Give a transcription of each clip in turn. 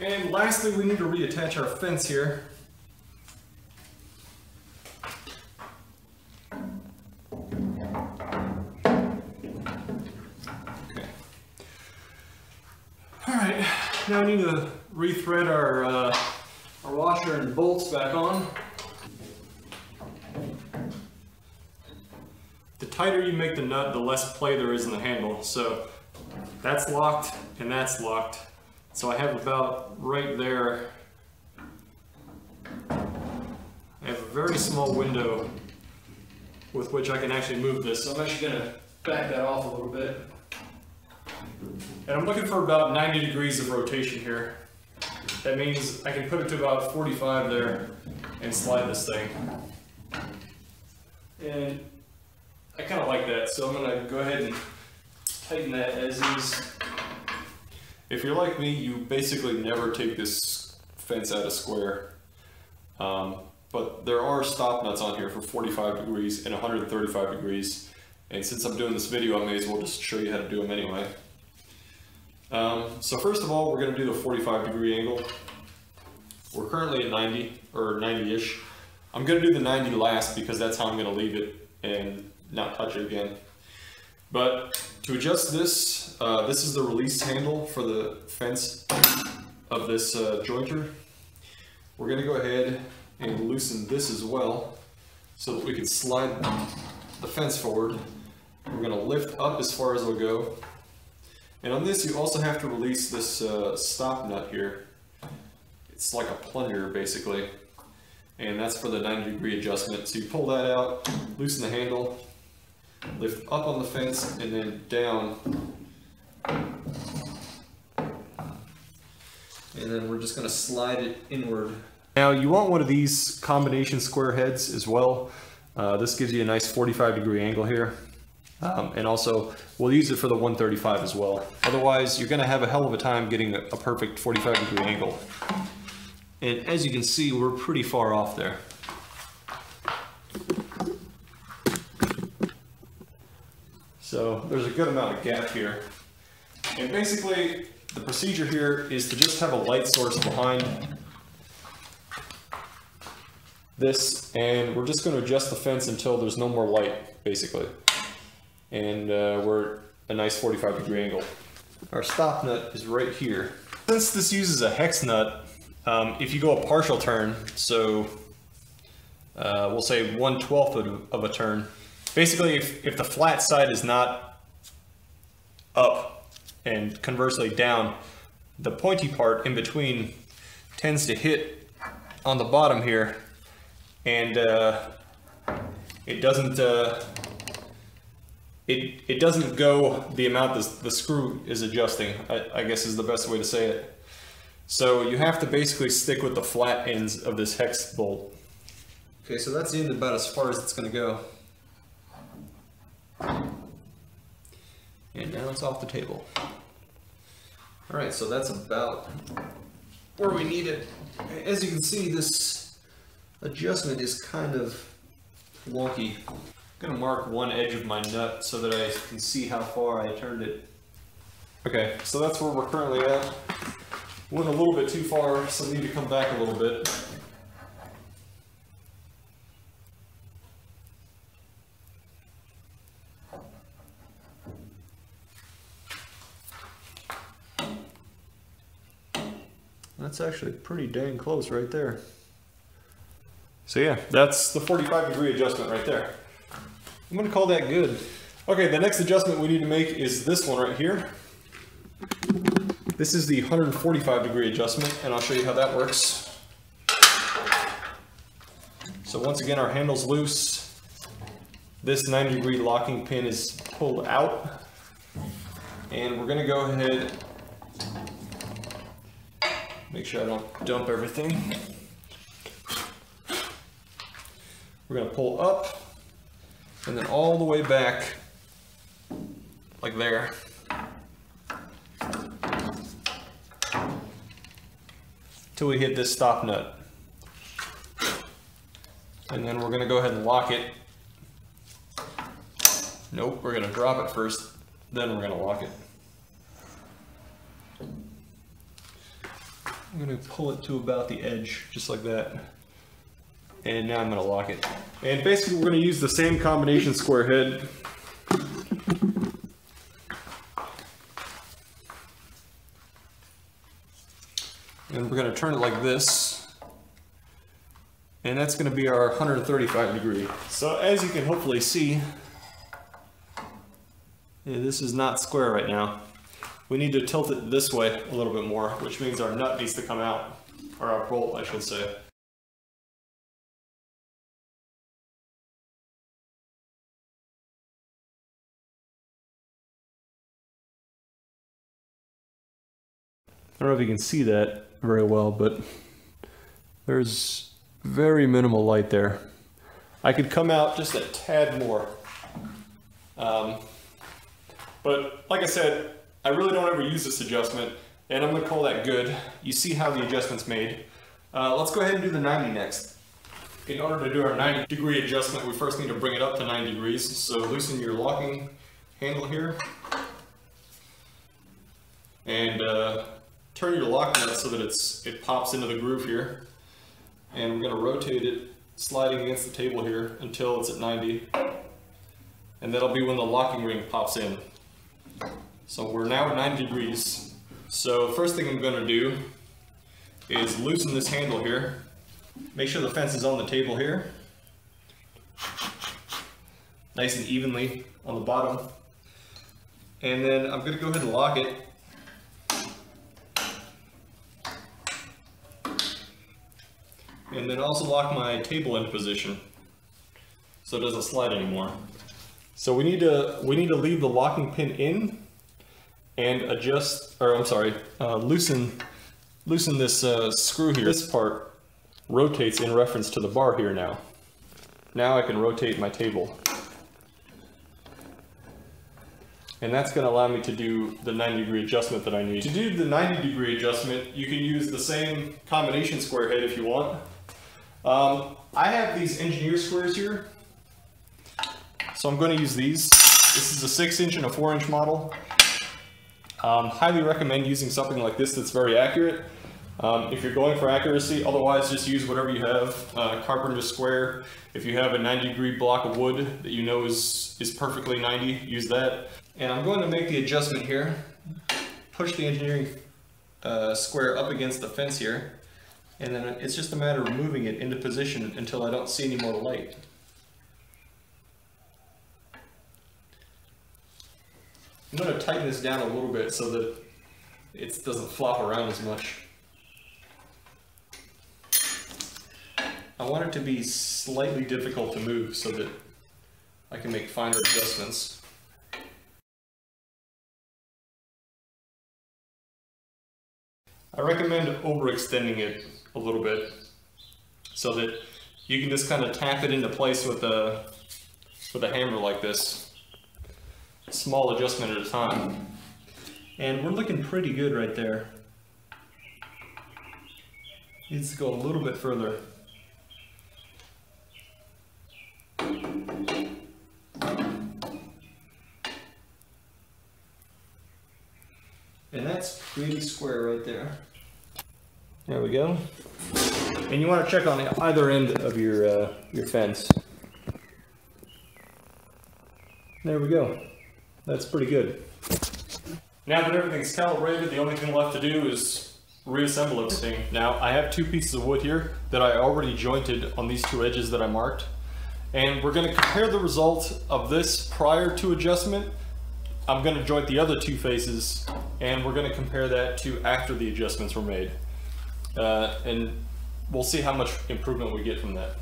And lastly, we need to reattach our fence here. Okay. All right, now we need to rethread our washer and bolts back on. The tighter you make the nut, the less play there is in the handle. So that's locked and that's locked. So I have about right there, I have a very small window with which I can actually move this. So I'm actually going to back that off a little bit. And I'm looking for about 90 degrees of rotation here. That means I can put it to about 45 there and slide this thing. And I kind of like that, so I'm going to go ahead and tighten that as is. If you're like me, you basically never take this fence out of square, but there are stop nuts on here for 45 degrees and 135 degrees, and since I'm doing this video, I may as well just show you how to do them anyway. So first of all, we're going to do the 45 degree angle. We're currently at 90, or 90-ish. I'm going to do the 90 last because that's how I'm going to leave it and not touch it again. But to adjust this, this is the release handle for the fence of this jointer. We're going to go ahead and loosen this as well so that we can slide the fence forward. We're going to lift up as far as it'll go. And on this, you also have to release this stop nut here. It's like a plunger, basically. And that's for the 90 degree adjustment. So you pull that out, loosen the handle, lift up on the fence, and then down. And then we're just going to slide it inward. Now you want one of these combination square heads as well. This gives you a nice 45 degree angle here. And also we'll use it for the 135 as well. Otherwise you're going to have a hell of a time getting a perfect 45 degree angle. And as you can see, we're pretty far off there. So there's a good amount of gap here. And basically, the procedure here is to just have a light source behind this, and we're just going to adjust the fence until there's no more light, basically. And we're at a nice 45 degree angle. Our stop nut is right here. Since this uses a hex nut, if you go a partial turn, so we'll say 1/12 of a turn, basically if the flat side is not up and conversely down, the pointy part in between tends to hit on the bottom here, and it doesn't go the amount the screw is adjusting, I guess is the best way to say it. So you have to basically stick with the flat ends of this hex bolt. Okay, so that's in about as far as it's going to go. And now it's off the table. Alright, so that's about where we need it. As you can see, this adjustment is kind of wonky. I'm going to mark one edge of my nut so that I can see how far I turned it. Okay, so that's where we're currently at. Went a little bit too far, so we need to come back a little bit. That's actually pretty dang close right there. So yeah, that's the 45 degree adjustment right there. I'm gonna call that good. Okay, the next adjustment we need to make is this one right here. This is the 145 degree adjustment, and I'll show you how that works. So once again, our handle's loose. This 90 degree locking pin is pulled out. And we're gonna go ahead, make sure I don't dump everything. We're gonna pull up and then all the way back, like there. Till we hit this stop nut. And then we're gonna go ahead and lock it. Nope, we're gonna drop it first, then we're gonna lock it. I'm gonna pull it to about the edge, just like that. And now I'm gonna lock it. And basically we're gonna use the same combination square head. And we're gonna turn it like this. And that's gonna be our 135 degree. So as you can hopefully see, yeah, this is not square right now. We need to tilt it this way a little bit more, which means our nut needs to come out, or our bolt, I should say. I don't know if you can see that very well, but there's very minimal light there. I could come out just a tad more. But like I said, I really don't ever use this adjustment, and I'm gonna call that good. You see how the adjustment's made. Let's go ahead and do the 90 next. In order to do our 90 degree adjustment, we first need to bring it up to 90 degrees. So loosen your locking handle here, and turn your lock nut so that it pops into the groove here. And we're gonna rotate it, sliding against the table here until it's at 90. And that'll be when the locking ring pops in. So we're now at 90 degrees. So first thing I'm gonna do is loosen this handle here. Make sure the fence is on the table here. Nice and evenly on the bottom. And then I'm gonna go ahead and lock it. And then also lock my table in position so it doesn't slide anymore. So we need to leave the locking pin in and adjust, or I'm sorry, loosen this screw here. This part rotates in reference to the bar here now. Now I can rotate my table. And that's gonna allow me to do the 90 degree adjustment that I need. To do the 90 degree adjustment, you can use the same combination square head if you want. I have these engineer squares here. So I'm gonna use these. This is a 6-inch and a 4-inch model. Highly recommend using something like this that's very accurate. If you're going for accuracy, otherwise just use whatever you have. Carpenter square. If you have a 90 degree block of wood that you know is perfectly 90, use that. And I'm going to make the adjustment here. Push the engineering square up against the fence here. And then it's just a matter of moving it into position until I don't see any more light. I'm going to tighten this down a little bit so that it doesn't flop around as much. I want it to be slightly difficult to move so that I can make finer adjustments. I recommend overextending it a little bit so that you can just kind of tap it into place with a hammer like this. Small adjustment at a time. And we're looking pretty good right there. Needs to go a little bit further. And that's pretty square right there. There we go. And you want to check on either end of your fence. There we go. That's pretty good. Now that everything's calibrated, the only thing left to do is reassemble everything. Now, I have two pieces of wood here that I already jointed on these two edges that I marked. And we're gonna compare the result of this prior to adjustment. I'm gonna joint the other two faces, and we're gonna compare that to after the adjustments were made. And we'll see how much improvement we get from that.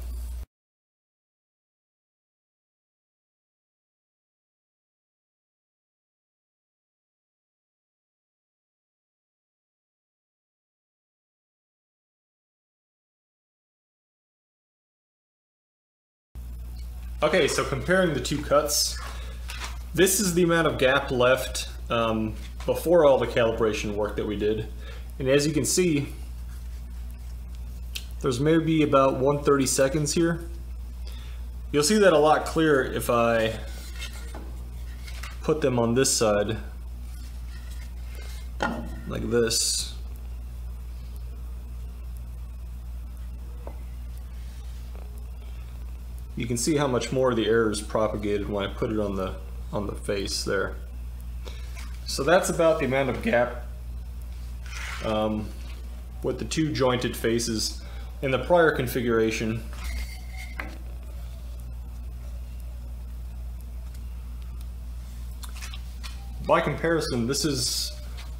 Okay, so comparing the two cuts, this is the amount of gap left before all the calibration work that we did. And as you can see, there's maybe about 1/32 here. You'll see that a lot clearer if I put them on this side, like this. you can see how much more the air is propagated when I put it on the face there. So that's about the amount of gap with the two jointed faces. In the prior configuration, by comparison, this is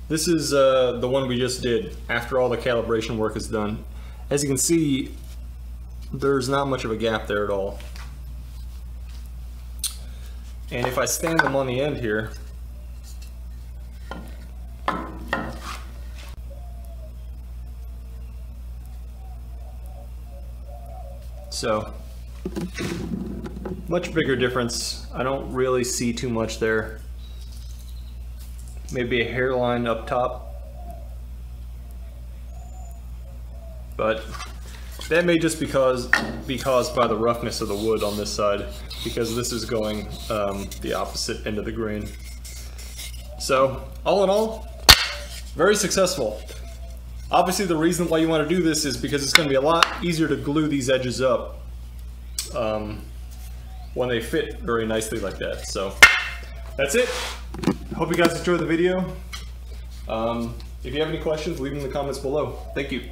the one we just did after all the calibration work is done. As you can see, there's not much of a gap there at all. And if I stand them on the end here, so much bigger difference. I don't really see too much there. Maybe a hairline up top, but that may just be caused by the roughness of the wood on this side, because this is going the opposite end of the grain. So all in all, very successful. Obviously the reason why you want to do this is because it's going to be a lot easier to glue these edges up when they fit very nicely like that. So that's it. Hope you guys enjoyed the video. If you have any questions, leave them in the comments below. Thank you.